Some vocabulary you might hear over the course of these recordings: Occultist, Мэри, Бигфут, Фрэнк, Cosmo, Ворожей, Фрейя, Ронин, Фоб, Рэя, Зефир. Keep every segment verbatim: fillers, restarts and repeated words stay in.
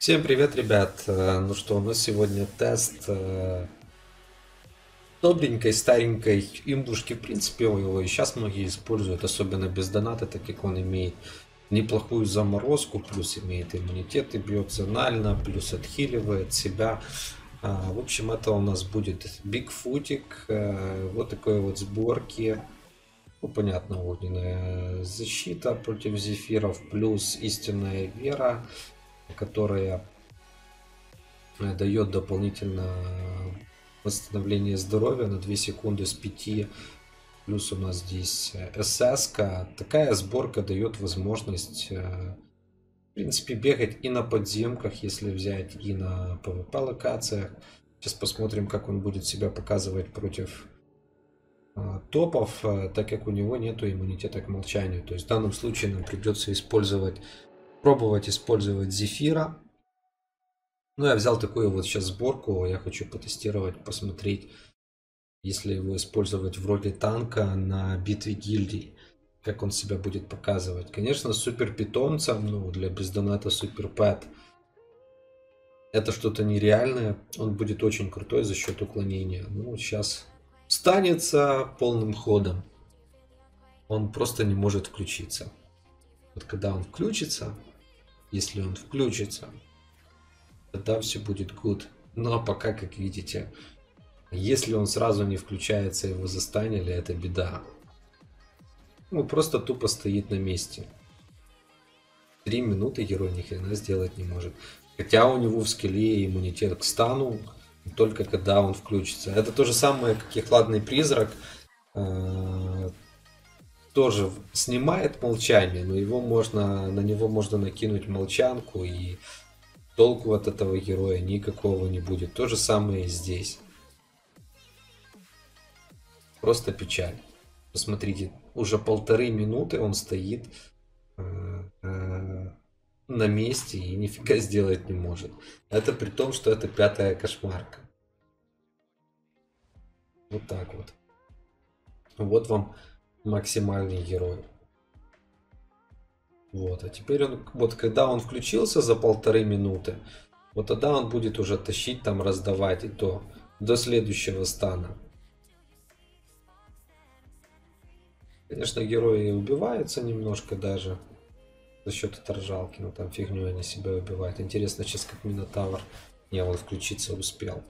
Всем привет, ребят! Ну что, у нас сегодня тест добренькой, старенькой имбушки. В принципе, его и сейчас многие используют, особенно без доната, так как он имеет неплохую заморозку, плюс имеет иммунитет и бьет зонально, плюс отхиливает себя. В общем, это у нас будет Бигфутик, вот такой вот сборки. Ну, понятно, огненная защита против зефиров, плюс истинная вера, которая дает дополнительно восстановление здоровья на две секунды с пяти. Плюс у нас здесь эс эс-ка. Такая сборка дает возможность, в принципе, бегать и на подземках, если взять, и на пэ вэ пэ локациях. Сейчас посмотрим, как он будет себя показывать против топов, так как у него нету иммунитета к молчанию. То есть в данном случае нам придется использовать пробовать использовать зефира. Ну, я взял такую вот сейчас сборку, я хочу потестировать, посмотреть, если его использовать в роли танка на битве гильдий, как он себя будет показывать. Конечно, супер питомцем, ну, для бездоната супер пэт это что-то нереальное. Он будет очень крутой за счет уклонения. Ну, сейчас станется полным ходом. Он просто не может включиться. Вот когда он включится, если он включится, тогда все будет good. Но пока, как видите, если он сразу не включается, его застанили, это беда. Ну, просто тупо стоит на месте. Три минуты герой ни хрена сделать не может. Хотя у него в скилле иммунитет к стану, только когда он включится. Это то же самое, как и хладный призрак. Тоже снимает молчание, но его можно, на него можно накинуть молчанку, и толку от этого героя никакого не будет. То же самое и здесь. Просто печаль. Посмотрите, уже полторы минуты он стоит э, э, на месте и нифига сделать не может. Это при том, что это пятая кошмарка. Вот так вот. Вот вам максимальный герой. Вот, а теперь он, вот когда он включился за полторы минуты, вот тогда он будет уже тащить, там раздавать, и то до следующего стана. Конечно, герои убиваются немножко даже за счет отражалки, но там фигню они себя убивают. Интересно, сейчас как минотавр, не, он включиться успел.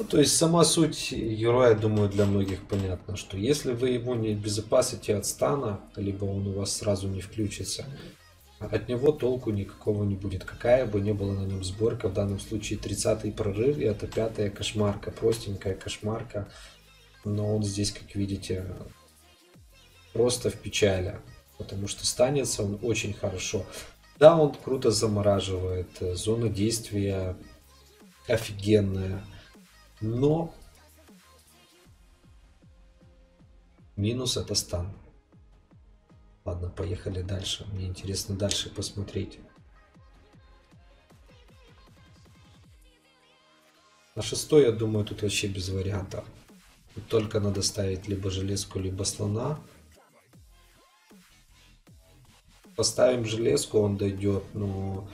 Ну, то есть сама суть героя, думаю, для многих понятна, что если вы его не обезопасите от стана, либо он у вас сразу не включится, от него толку никакого не будет, какая бы ни была на нем сборка. В данном случае тридцатый прорыв, и это пятая кошмарка, простенькая кошмарка, но он здесь, как видите, просто в печали, потому что станется он очень хорошо. Да, он круто замораживает, зона действия офигенная. Но минус это стан. Ладно, поехали дальше. Мне интересно дальше посмотреть. На шестой, я думаю, тут вообще без вариантов. Тут только надо ставить либо железку, либо слона. Поставим железку, он дойдет, но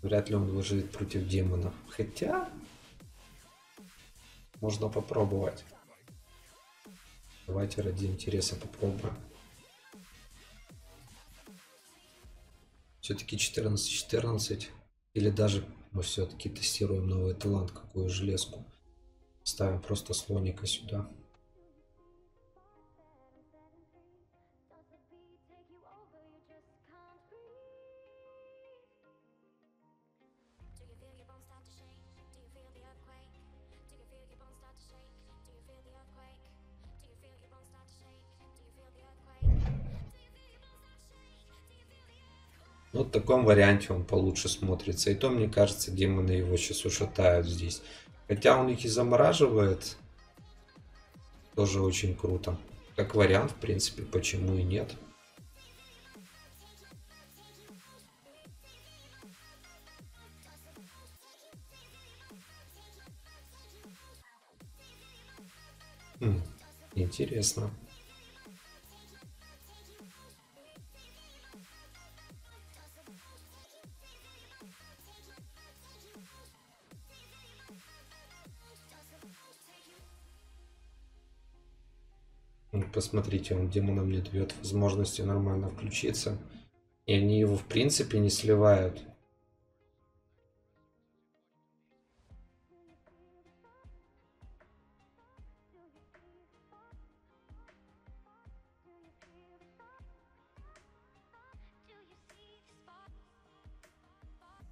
вряд ли он выживет против демонов. Хотя можно попробовать. Давайте ради интереса попробуем. Все-таки четырнадцать четырнадцать. Или даже мы все-таки тестируем новый талант, какую железку. Ставим просто слоника сюда. Вот в таком варианте он получше смотрится. И то, мне кажется, демоны его сейчас ушатают здесь. Хотя он их и замораживает. Тоже очень круто. Как вариант, в принципе, почему и нет. Хм, интересно. посмотрите, он демонам не дает возможности нормально включиться. И они его в принципе не сливают.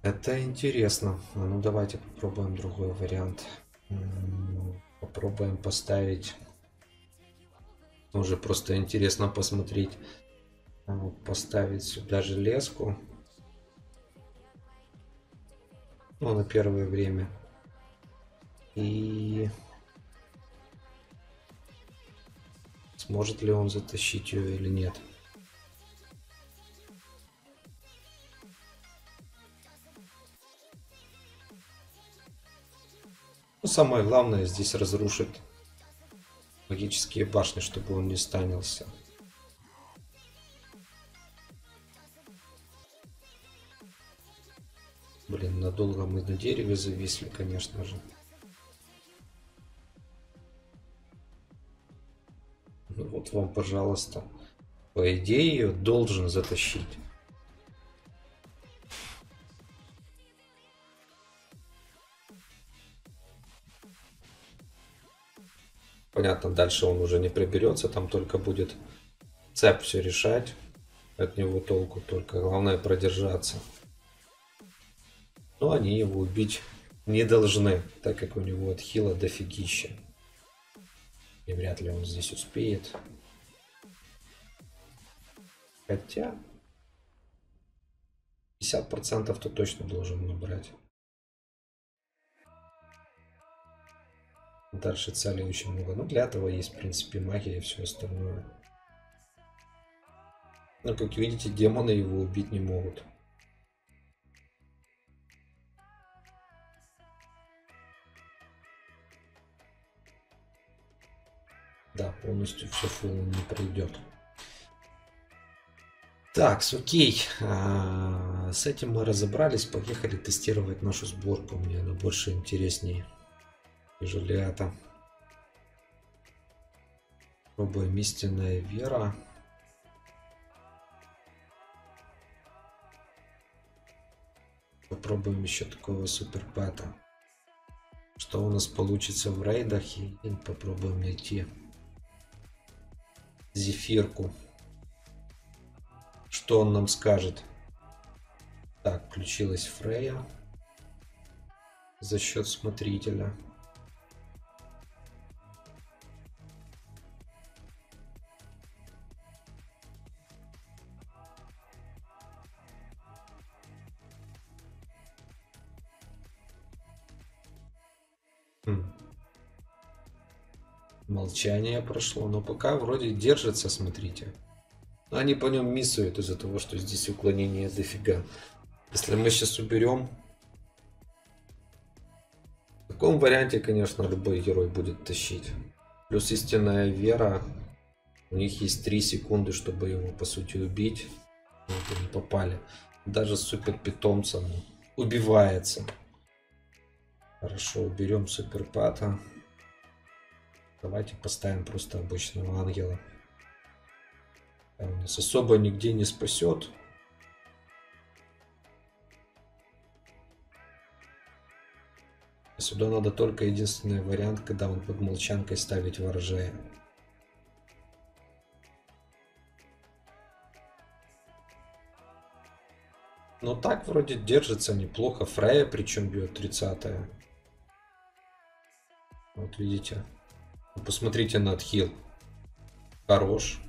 Это интересно. Ну давайте попробуем другой вариант. Попробуем поставить. Уже просто интересно посмотреть. Поставить сюда железку. Ну, на первое время. И сможет ли он затащить ее или нет. Ну, самое главное здесь разрушит магические башни, чтобы он не станился. Блин, надолго мы на дереве зависли, конечно же. Ну вот вам, пожалуйста. По идее, ее должен затащить. Понятно, дальше он уже не приберется, там только будет цеп все решать. От него толку только. Главное продержаться. Но они его убить не должны, так как у него от хила дофигища. И вряд ли он здесь успеет. Хотя пятьдесят процентов то точно должен набрать. Дальше целей очень много. Ну, для этого есть, в принципе, магия и все остальное. Но, как видите, демоны его убить не могут. Да, полностью все фул не пройдет. Так, окей. А, с этим мы разобрались. Поехали тестировать нашу сборку. Мне она больше интереснее. Желята. Пробуем истинная вера. Попробуем еще такого суперпэта. Что у нас получится в рейдах? И попробуем найти зефирку. Что он нам скажет? Так, включилась Фрейя за счет смотрителя. Молчание прошло, но пока вроде держится, смотрите. Они по нем миссуют из-за того, что здесь уклонение дофига. Если мы сейчас уберем... В таком варианте, конечно, любой герой будет тащить. Плюс истинная вера. У них есть три секунды, чтобы его, по сути, убить. Вот они попали. Даже супер питомцем убивается. Хорошо, уберем суперпата. Давайте поставим просто обычного ангела. Он нас особо нигде не спасет. Сюда надо только единственный вариант, когда он под молчанкой ставить ворожея. Но так вроде держится неплохо. Фрейя причем бьет тридцатая. Вот видите. Посмотрите на отхил. Хорош.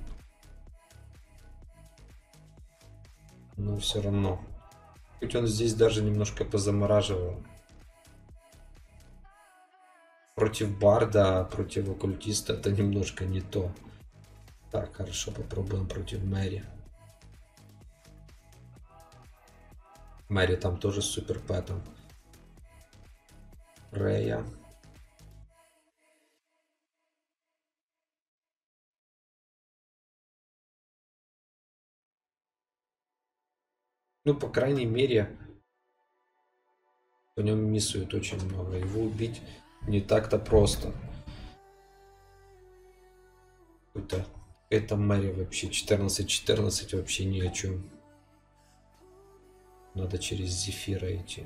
Но все равно. Хоть он здесь даже немножко позамораживал. Против барда, против оккультиста это немножко не то. Так, хорошо, попробуем против Мэри. Мэри там тоже с суперпэтом. Рэя. Ну, по крайней мере, по нем миссует очень много. Его убить не так-то просто. Это Это Мэри вообще. четырнадцать четырнадцать вообще ни о чем. Надо через Зефира идти.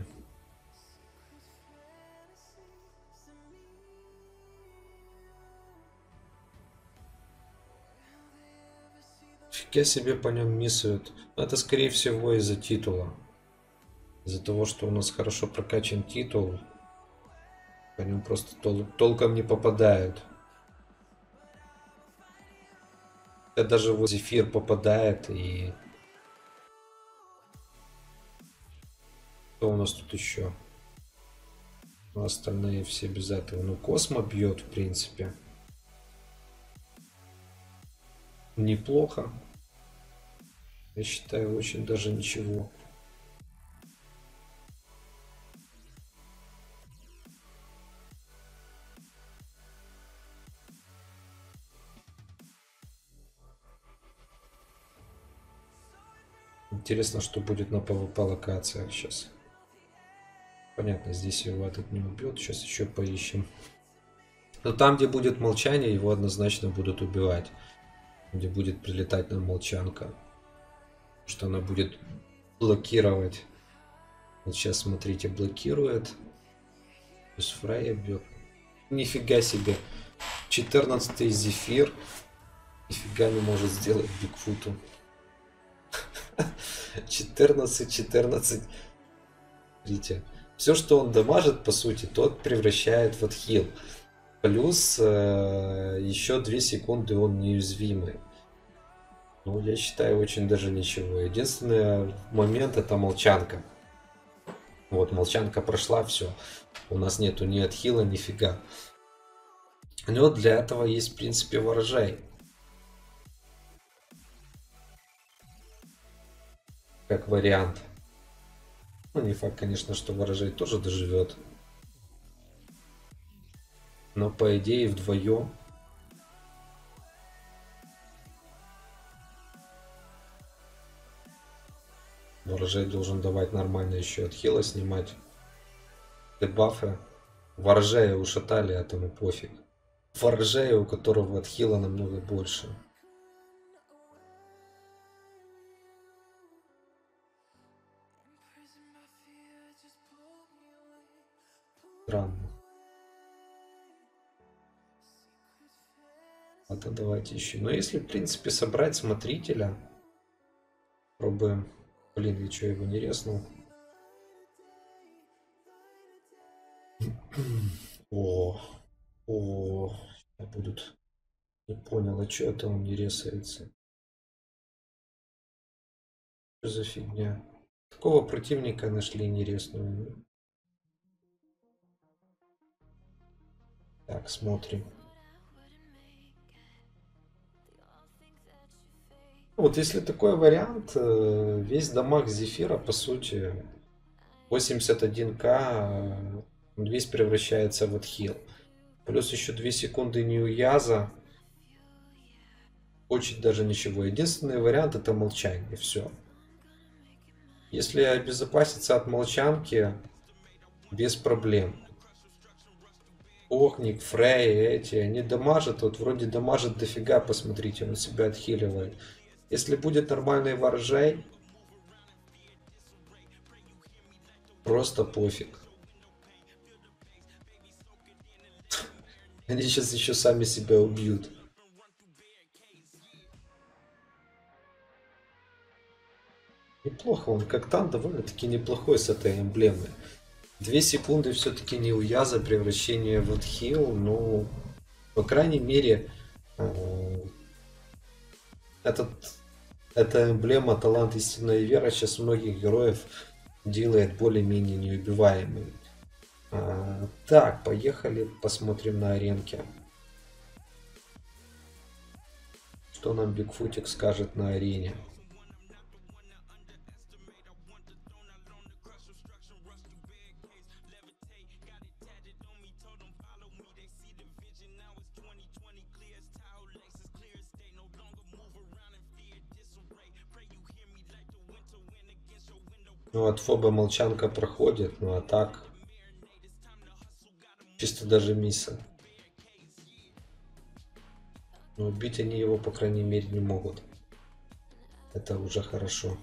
Фига себе по нем миссуют. Но это скорее всего из-за титула. Из-за того, что у нас хорошо прокачан титул. По нем просто тол толком не попадают. Да даже вот Зефир попадает и... Что у нас тут еще? Ну, остальные все без этого. Ну, Космо бьет, в принципе. Неплохо. Я считаю, очень даже ничего. Интересно, что будет на пэ вэ пэ локациях сейчас. Понятно, здесь его этот не убьет. Сейчас еще поищем. Но там, где будет молчание, его однозначно будут убивать. Где будет прилетать нам молчанка. Что она будет блокировать. Вот сейчас, смотрите, блокирует. Плюс Фрейя бьет. Нифига себе. четырнадцатый Зефир. Нифига не может сделать Бигфуту. четырнадцать четырнадцать. Смотрите. Все, что он дамажит, по сути, тот превращает в отхил. Плюс э, еще две секунды он неуязвимый. Ну, я считаю, очень даже ничего. Единственный момент — это молчанка. Вот, молчанка прошла, все. У нас нету ни отхила, ни фига. Но для этого есть, в принципе, ворожай. Как вариант. Ну, не факт, конечно, что ворожай тоже доживет. Но, по идее, вдвоем. Ворожай должен давать нормально еще отхила, снимать дебафы. Ворожая ушатали, а тому пофиг. Ворожая, у которого отхила намного больше. Странно. Это давайте еще. Но если, в принципе, собрать смотрителя, пробуем. Блин, я что, его не резнул? О, о, будут. Не понял, а что это он не резается? Что за фигня? Такого противника нашли не резную. Так, смотрим. Вот если такой вариант, весь дамаг Зефира, по сути, восемьдесят один ка, весь превращается в отхил. Плюс еще две секунды неуяза. Очень даже ничего. Единственный вариант — это молчание. Все. Если обезопаситься от молчанки, без проблем. Охник, Фрейя, эти, они дамажат, вот вроде дамажат дофига, посмотрите, он себя отхиливает. Если будет нормальный ворожай, просто пофиг. Они сейчас еще сами себя убьют. Неплохо, он как там довольно-таки неплохой с этой эмблемой. Две секунды все-таки не уяза, превращение в отхил, но по крайней мере этот, эта эмблема талант истинная вера сейчас многих героев делает более-менее неубиваемыми. А, так, поехали, посмотрим на аренке. Что нам Бигфутик скажет на арене? Ну, от Фоба молчанка проходит, ну а так чисто даже миса. Но убить они его, по крайней мере, не могут. Это уже хорошо.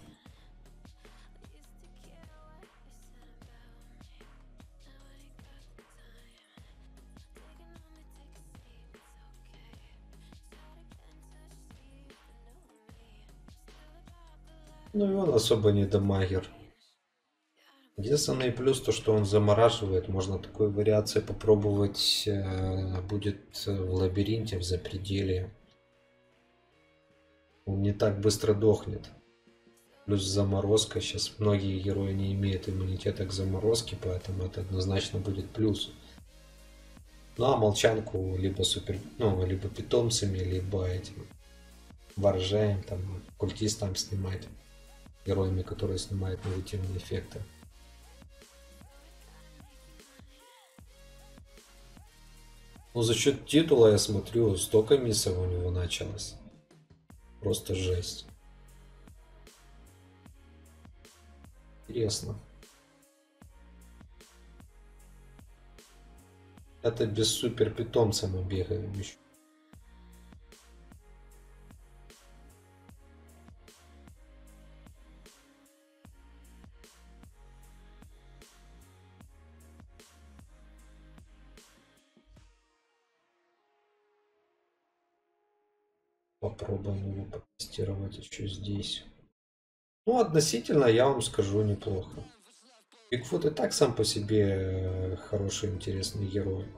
Ну и он особо не дамагер. Единственный плюс то, что он замораживает. Можно такой вариации попробовать э, будет в лабиринте, в запределье. Он не так быстро дохнет. Плюс заморозка. Сейчас многие герои не имеют иммунитета к заморозке, поэтому это однозначно будет плюс. Ну а молчанку либо супер, ну, либо питомцами, либо этим ворожаем, там, культистам снимать. Героями, которые снимают негативные эффекты. Ну, за счет титула, я смотрю, столько миссов у него началось. Просто жесть. Интересно. Это без супер питомца мы бегаем еще. Попробуем его протестировать еще здесь. Ну, относительно, я вам скажу, неплохо. Бигфут и так сам по себе хороший, интересный герой.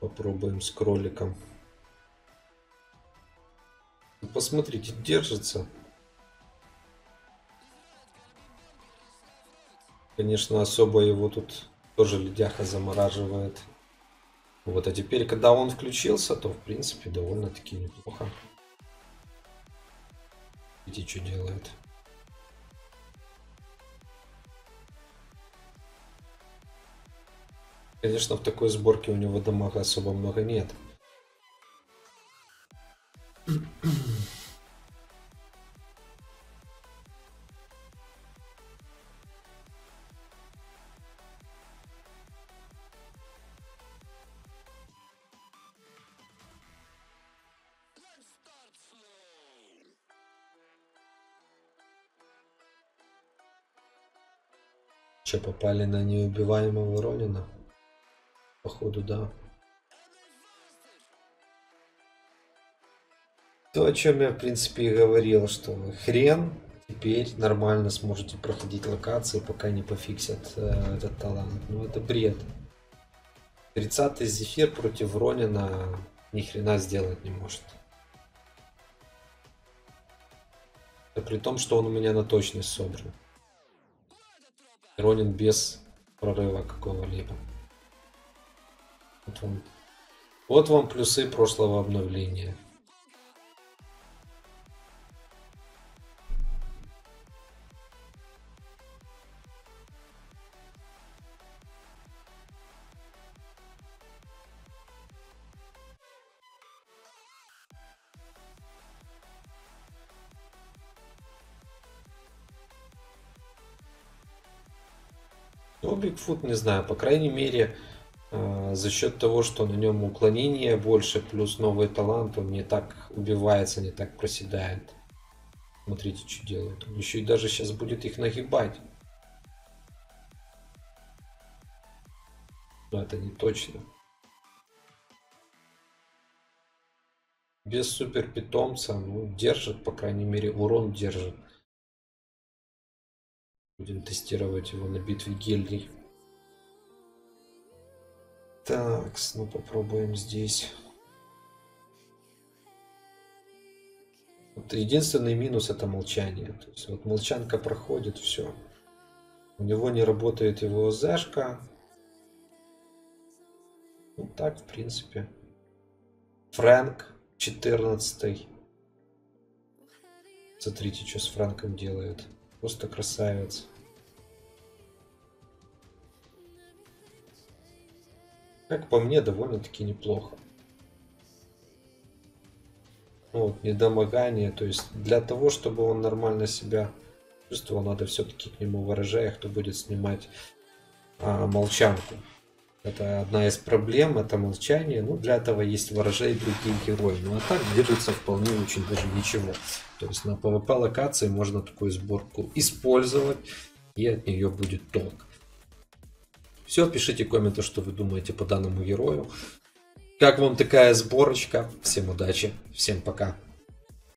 Попробуем с кроликом. Посмотрите, держится. Конечно, особо его тут тоже ледяха замораживает. Вот, а теперь, когда он включился, то, в принципе, довольно-таки неплохо. Видите, что делает. Конечно, в такой сборке у него дамага особо много нет. Че, попали на неубиваемого Ронина? Походу, да. То, о чем я, в принципе, и говорил, что хрен теперь нормально сможете проходить локации, пока не пофиксят э, этот талант. Ну, это бред. тридцатый Зефир против Ронина ни хрена сделать не может. Это при том, что он у меня на точность собран. Ронин без прорыва какого-либо. Вот вам, вот вам плюсы прошлого обновления. Но Бигфут, не знаю, по крайней мере, за счет того, что на нем уклонение больше, плюс новый талант, он не так убивается, не так проседает. Смотрите, что делает. Он еще и даже сейчас будет их нагибать. Но это не точно. Без супер питомца, ну, держит, по крайней мере, урон держит. Будем тестировать его на битве гильдий. Так, ну попробуем здесь. Вот единственный минус — это молчание. То есть вот молчанка проходит, все. У него не работает его ОЗшка. Ну так, в принципе. Фрэнк четырнадцатый. Смотрите, что с Фрэнком делает. Просто красавец. Как по мне, довольно-таки неплохо. Вот, недомогание. То есть для того, чтобы он нормально себя чувствовал, надо все-таки к нему в оружие, кто будет снимать а, молчанку. Это одна из проблем, это молчание. Ну, для этого есть ворожей и другие герои. Ну, а так держится вполне очень даже ничего. То есть на PvP локации можно такую сборку использовать, и от нее будет толк. Все, пишите комменты, что вы думаете по данному герою. Как вам такая сборочка? Всем удачи, всем пока.